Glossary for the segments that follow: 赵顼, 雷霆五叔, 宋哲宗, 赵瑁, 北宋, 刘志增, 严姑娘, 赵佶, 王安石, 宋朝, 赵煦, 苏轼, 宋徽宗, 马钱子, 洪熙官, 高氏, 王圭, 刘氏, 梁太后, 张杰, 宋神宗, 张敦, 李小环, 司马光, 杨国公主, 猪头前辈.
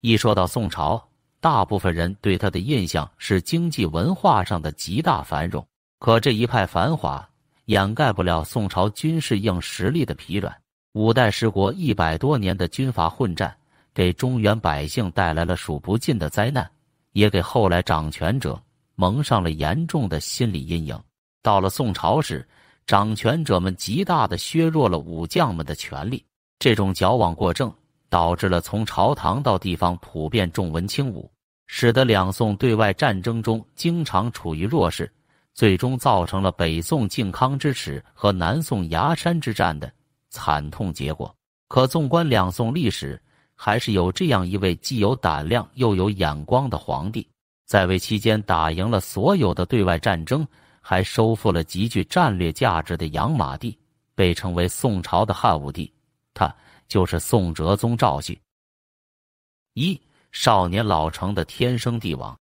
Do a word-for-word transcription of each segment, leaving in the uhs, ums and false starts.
一说到宋朝，大部分人对他的印象是经济文化上的极大繁荣。可这一派繁华掩盖不了宋朝军事硬实力的疲软。五代十国一百多年的军阀混战，给中原百姓带来了数不尽的灾难，也给后来掌权者蒙上了严重的心理阴影。到了宋朝时，掌权者们极大地削弱了武将们的权力，这种矫枉过正，导致了从朝堂到地方普遍重文轻武，使得两宋对外战争中经常处于弱势，最终造成了北宋靖康之耻和南宋崖山之战的惨痛结果。可纵观两宋历史，还是有这样一位既有胆量又有眼光的皇帝，在位期间打赢了所有的对外战争，还收复了极具战略价值的养马地，被称为宋朝的汉武帝。他就是宋哲宗赵煦。一、少年老成的天生帝王。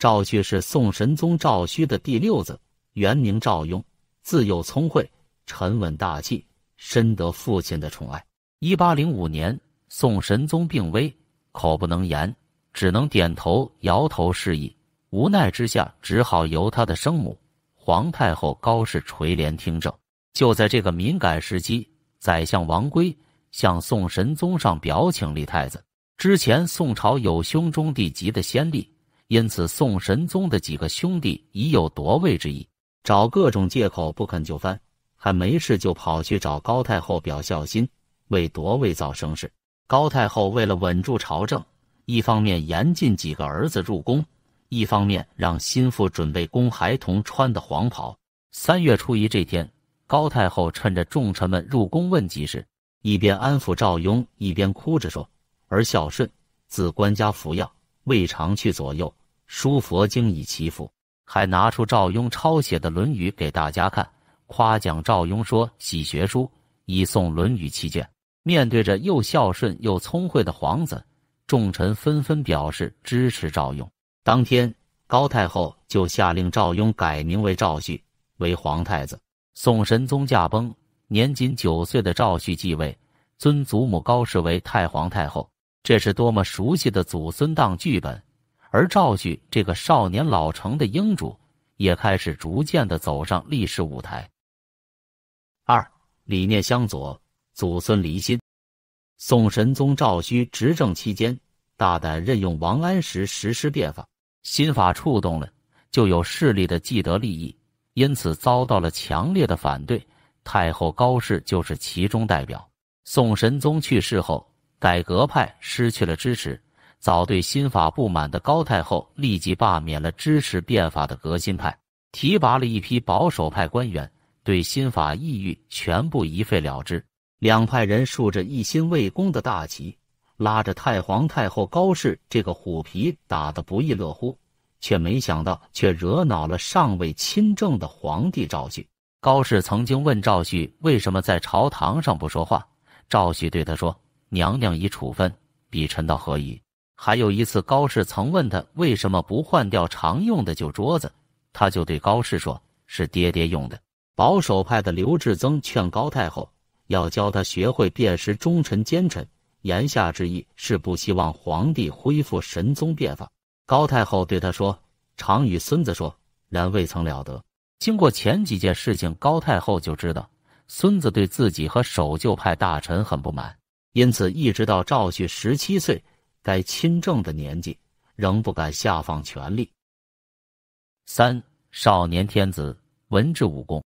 赵煦是宋神宗赵顼的第六子，原名赵雍，自幼聪慧，沉稳大气，深得父亲的宠爱。一八零五年，宋神宗病危，口不能言，只能点头摇头示意，无奈之下只好由他的生母皇太后高氏垂帘听政。就在这个敏感时期，宰相王圭向宋神宗上表请立太子。之前宋朝有兄终弟及的先例，因此宋神宗的几个兄弟已有夺位之意，找各种借口不肯就范，还没事就跑去找高太后表孝心，为夺位造声势。高太后为了稳住朝政，一方面严禁几个儿子入宫，一方面让心腹准备供孩童穿的黄袍。三月初一这天，高太后趁着重臣们入宫问疾时，一边安抚赵雍，一边哭着说：“儿孝顺，自官家服药，未尝去左右，书佛经以祈福。”还拿出赵雍抄写的《论语》给大家看，夸奖赵雍说喜学书，以诵《论语》七卷。面对着又孝顺又聪慧的皇子，众臣纷纷表示支持赵雍。当天，高太后就下令赵雍改名为赵煦，为皇太子。宋神宗驾崩，年仅九岁的赵煦继位，尊祖母高氏为太皇太后，这是多么熟悉的祖孙档剧本。而赵煦这个少年老成的英主，也开始逐渐地走上历史舞台。二、理念相左，祖孙离心。宋神宗赵顼执政期间，大胆任用王安石实施变法，新法触动了就有势力的既得利益，因此遭到了强烈的反对。太后高氏就是其中代表。宋神宗去世后，改革派失去了支持，早对新法不满的高太后立即罢免了支持变法的革新派，提拔了一批保守派官员，对新法意欲全部一废了之。两派人竖着一心为公的大旗，拉着太皇太后高氏这个虎皮打得不亦乐乎，却没想到却惹恼了尚未亲政的皇帝赵煦。高氏曾经问赵煦为什么在朝堂上不说话，赵煦对他说：“娘娘已处分，比臣道何宜。”还有一次，高氏曾问他为什么不换掉常用的旧桌子，他就对高氏说：“是爹爹用的。”保守派的刘志增劝高太后要教他学会辨识忠臣奸臣，言下之意是不希望皇帝恢复神宗变法。高太后对他说：“常与孙子说，然未曾了得。”经过前几件事情，高太后就知道孙子对自己和守旧派大臣很不满，因此一直到赵煦十七岁，该亲政的年纪，仍不敢下放权力。三、少年天子，文治武功。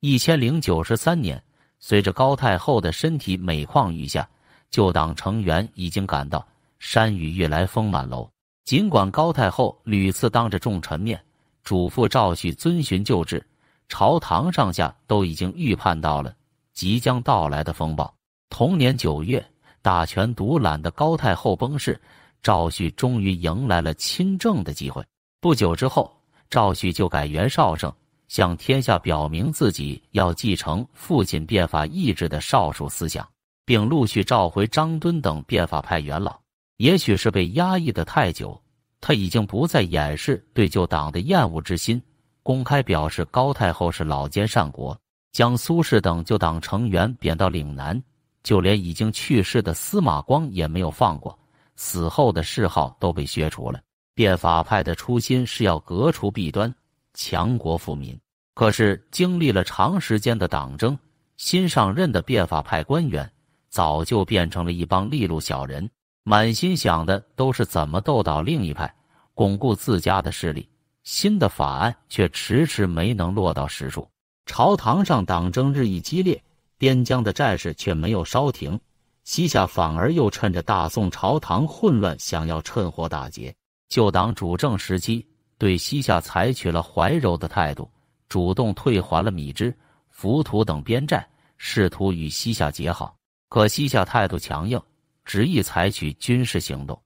一千零九十三年，随着高太后的身体每况愈下，旧党成员已经感到山雨欲来风满楼。尽管高太后屡次当着众臣面嘱咐赵煦遵循旧制，朝堂上下都已经预判到了即将到来的风暴。同年九月，大权独揽的高太后崩逝，赵煦终于迎来了亲政的机会。不久之后，赵煦就改元绍圣，向天下表明自己要继承父亲变法意志的少数思想，并陆续召回张敦等变法派元老。也许是被压抑得太久，他已经不再掩饰对旧党的厌恶之心，公开表示高太后是老奸善国，将苏轼等旧党成员贬到岭南，就连已经去世的司马光也没有放过，死后的谥号都被削除了。变法派的初心是要革除弊端，强国富民。可是经历了长时间的党争，新上任的变法派官员早就变成了一帮利禄小人，满心想的都是怎么斗倒另一派，巩固自家的势力。新的法案却迟迟没能落到实处。朝堂上党争日益激烈，边疆的战事却没有稍停，西夏反而又趁着大宋朝堂混乱，想要趁火打劫。旧党主政时期，对西夏采取了怀柔的态度，主动退还了米脂、浮屠等边寨，试图与西夏结好。可西夏态度强硬，执意采取军事行动。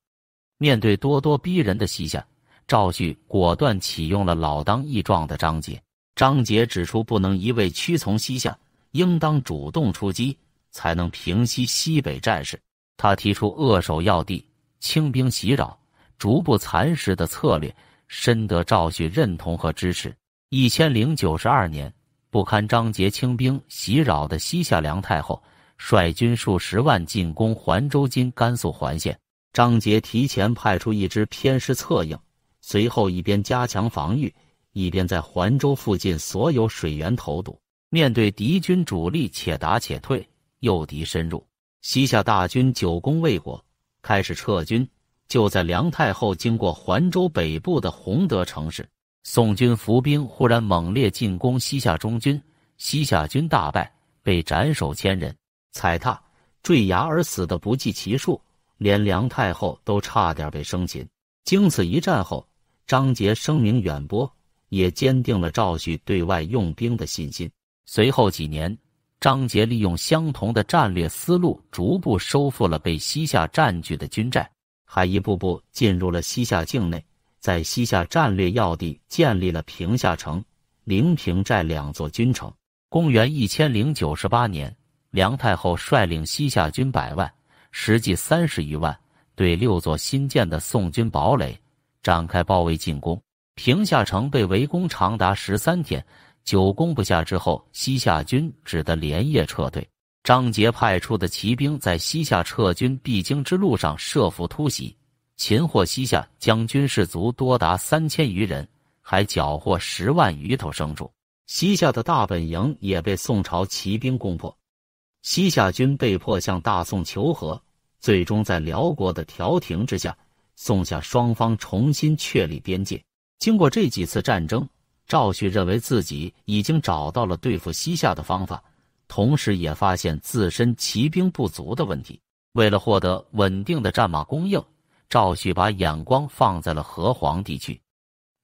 面对咄咄逼人的西夏，赵煦果断启用了老当益壮的张杰。张杰指出，不能一味屈从西夏，应当主动出击，才能平息西北战事。他提出扼守要地、清兵袭扰、逐步蚕食的策略，深得赵煦认同和支持。一千零九十二年，不堪张杰清兵袭扰的西夏梁太后率军数十万进攻环州（今甘肃环县）。张杰提前派出一支偏师策应，随后一边加强防御，一边在环州附近所有水源投毒。面对敌军主力且打且退，诱敌深入，西夏大军久攻未果，开始撤军。就在梁太后经过环州北部的洪德城时，宋军伏兵忽然猛烈进攻西夏中军，西夏军大败，被斩首千人，踩踏、坠崖而死的不计其数，连梁太后都差点被生擒。经此一战后，张杰声名远播，也坚定了赵煦对外用兵的信心。随后几年，张杰利用相同的战略思路，逐步收复了被西夏占据的军寨，还一步步进入了西夏境内，在西夏战略要地建立了平夏城、临平寨两座军城。公元一千零九十八年，梁太后率领西夏军百万，实际三十余万，对六座新建的宋军堡垒展开包围进攻。平夏城被围攻长达十三天，久攻不下之后，西夏军只得连夜撤退。张杰派出的骑兵在西夏撤军必经之路上设伏突袭，擒获西夏将军士卒多达三千余人，还缴获十万余头牲畜。西夏的大本营也被宋朝骑兵攻破，西夏军被迫向大宋求和，最终在辽国的调停之下，宋夏双方重新确立边界。经过这几次战争，赵煦认为自己已经找到了对付西夏的方法，同时也发现自身骑兵不足的问题。为了获得稳定的战马供应，赵煦把眼光放在了河湟地区。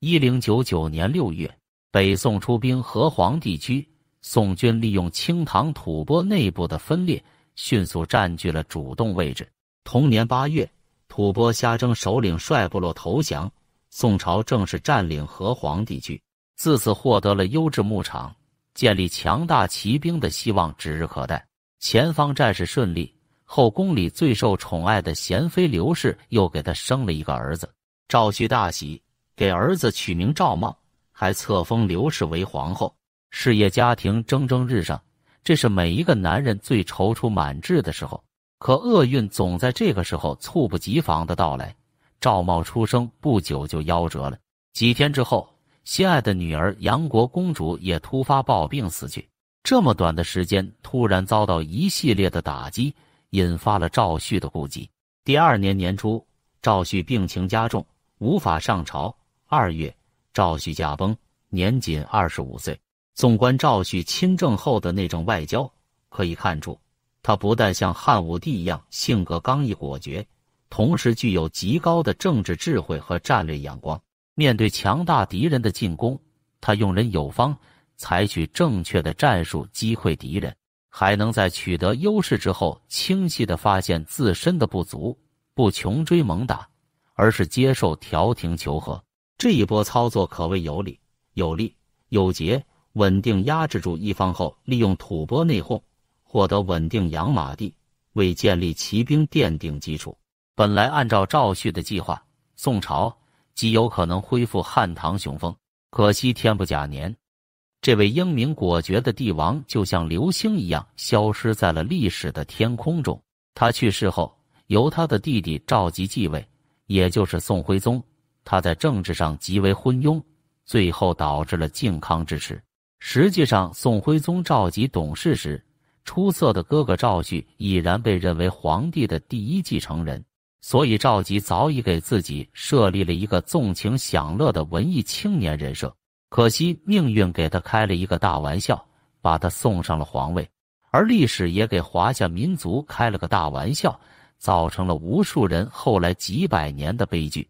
一零九九年六月，北宋出兵河湟地区，宋军利用青塘吐蕃内部的分裂，迅速占据了主动位置。同年八月，吐蕃夏征首领率部落投降，宋朝正式占领河湟地区。自此获得了优质牧场，建立强大骑兵的希望指日可待。前方战事顺利，后宫里最受宠爱的贤妃刘氏又给他生了一个儿子，赵煦大喜，给儿子取名赵瑁，还册封刘氏为皇后。事业家庭蒸蒸日上，这是每一个男人最踌躇满志的时候。可厄运总在这个时候猝不及防的到来，赵瑁出生不久就夭折了。几天之后，心爱的女儿杨国公主也突发暴病死去。这么短的时间突然遭到一系列的打击，引发了赵煦的顾忌。第二年年初，赵煦病情加重，无法上朝。二月，赵煦驾崩，年仅二十五岁。纵观赵煦亲政后的内政外交，可以看出他不但像汉武帝一样性格刚毅果决，同时具有极高的政治智慧和战略眼光。面对强大敌人的进攻，他用人有方，采取正确的战术击溃敌人，还能在取得优势之后清晰地发现自身的不足，不穷追猛打，而是接受调停求和。这一波操作可谓有理有利有节，稳定压制住一方后，利用吐蕃内讧获得稳定养马地，为建立骑兵奠定基础。本来按照赵煦的计划，宋朝极有可能恢复汉唐雄风，可惜天不假年，这位英明果决的帝王就像流星一样消失在了历史的天空中。他去世后，由他的弟弟赵佶继位，也就是宋徽宗。他在政治上极为昏庸，最后导致了靖康之耻。实际上，宋徽宗赵佶懂事时，出色的哥哥赵煦已然被认为皇帝的第一继承人，所以赵佶早已给自己设立了一个纵情享乐的文艺青年人设。可惜命运给他开了一个大玩笑，把他送上了皇位。而历史也给华夏民族开了个大玩笑，造成了无数人后来几百年的悲剧。